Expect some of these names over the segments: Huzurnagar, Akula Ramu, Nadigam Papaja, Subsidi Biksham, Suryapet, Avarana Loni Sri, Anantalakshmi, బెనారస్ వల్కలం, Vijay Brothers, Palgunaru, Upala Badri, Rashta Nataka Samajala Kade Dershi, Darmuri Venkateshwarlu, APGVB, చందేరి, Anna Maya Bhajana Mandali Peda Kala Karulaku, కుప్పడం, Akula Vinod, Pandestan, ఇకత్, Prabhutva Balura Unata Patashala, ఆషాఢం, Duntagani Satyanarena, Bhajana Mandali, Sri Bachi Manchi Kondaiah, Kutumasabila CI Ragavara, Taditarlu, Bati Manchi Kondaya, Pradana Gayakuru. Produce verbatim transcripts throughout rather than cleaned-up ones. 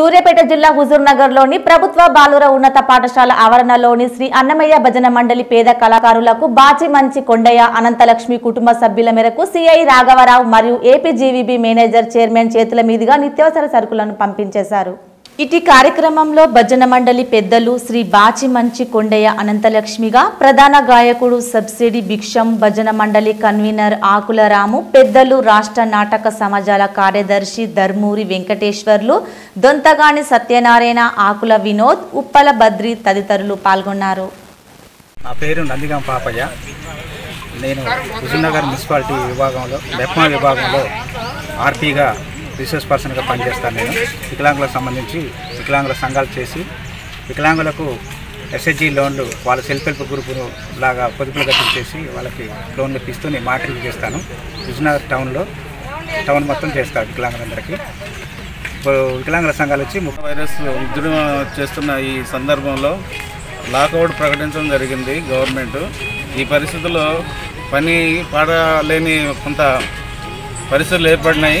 Suryapet Jilla Huzurnagarloni, Prabhutva Balura Unata Patashala, Avarana Loni Sri, Anna Maya Bhajana Mandali Peda Kala Karulaku, Bati Manchi Kondaya, Anantalakshmi Kutumasabila C I Ragavara, Mariu, A P G V B Manager Chairman Chetla Iti Iti Karakramamlo, Bhajana Mandali Pedalu, Sri Bachi Manchi Kondaiah, Anantalakshmiga, Pradana Gayakuru, Subsidi Biksham, Bhajana Mandali Convener, Akula Ramu, Pedalu, Rashta Nataka Samajala Kade Dershi, Darmuri Venkateshwarlu, Duntagani Satyanarena, Akula Vinod, Upala Badri, Taditarlu, Palgunaru. My name is Nadigam Papaja. I am from Huzurnagar Municipality, Vipagam, Research person का Pandestan है ना विकलांगला संबंधित विकलांगला संघाल चेसी विकलांगला को S H G loan लो वाला self help group लो लागा पद्धति का चेसी वाला के loan ले पिस्तौल ने मार्ट रिजेस्टानो उसना टाउन लो टाउन मतन चेस्टा विकलांगला अंदर की विकलांगला संघाल ची मुख्य वायरस उद्धरण चेस्टना ये संदर्भ लो लाख और प्रकटन जरिगिंदे गवर्नमेंट ये परिस्थिति लो पनी पारा लेने कुंता పరిసలు ఏర్పడనాయి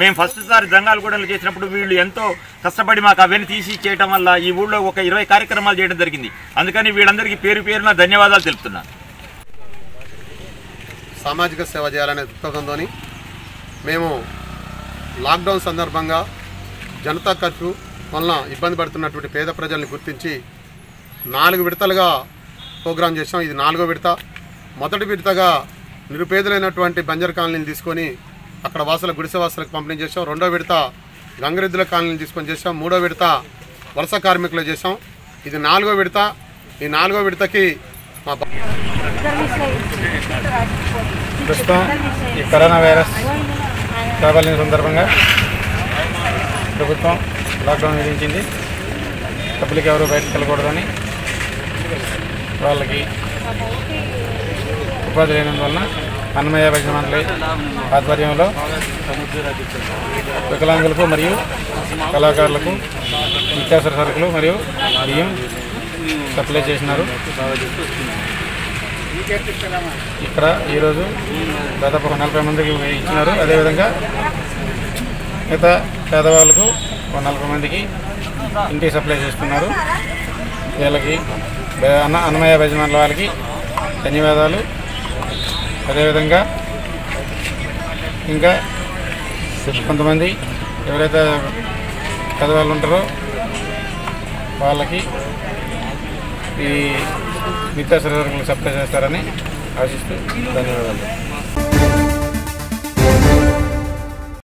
మేము ఫస్ట్ సారి జంగాలగూడలో చేసినప్పుడు వీళ్ళు ఎంతో కష్టపడి మాకు అవన్నీ తీసి చేయడం వల్ల ఈ ఊళ్ళో ఒక ఇరవై కార్యక్రమాలు చేయడం జరిగింది అందుకని వీళ్ళందరికీ పేరు పేరున ధన్యవాదాలు తెలుపుతున్నాను సామాజిక సేవ చేయాలనే దృక్పథంతోని మేము లాక్ డౌన్ సందర్భంగా జనతా కర్ఫ్యూ వల్ల ఇబ్బంది పడుతున్నటువంటి పేద ప్రజల్ని గుర్తించి నాలుగు విడతలుగా ప్రోగ్రాం చేసాం ఇది నాలుగో విడత మొదటి విడతగా నిరుపేదలైనటువంటి బంజర్ కాలనీని తీసుకొని అక్కడ వాసుల గుడిసెవాసులకు పంపిణీ చేసాం రెండో విడత గంగరెద్దుల కాలనీని తీసుకొని చేసాం మూడో విడత వలస కార్మికులు చేసాం ఇది నాలుగో విడత ఈ నాలుగో విడతకి మా ప్రస్తుతం ఈ కరోనా వైరస్ ప్రాబల్యం సందర్భంగా ప్రభుత్వం లాక్డౌన్ విధించింది డబ్బులకి ఎవరు బయటకు వెళ్ళకూడదని వాళ్ళకి ఉపాధి లేనందువలన అన్నమయ్య భజన మండలి ఆధ్వర్యంలో వికలాంగులకు మరియు కళాకారులకు నిత్యావసర సరుకులు మరియు బియ్యం సప్లై చేసినారు ఇక్కడ ఈరోజు దాదాపు ఒక నలభై మందికి ఇచ్చినారు అదేవిధంగా మిగతా పేదవాళ్ళకు ఒక నలభై మందికి ఇంటికి సప్లై చేస్తున్నారు వీళ్ళకి అన్న అన్నమయ్య భజన వాళ్ళకి ధన్యవాదాలు అదేవిధంగా ఇంకా కొంతమంది ఎవరైతే పేదవాళ్ళు ఉంటారో వాళ్ళకి ఈ నిత్యావసర సరుకులు సప్లై చేస్తారని ఆశిస్తూ ధన్యవాదాలు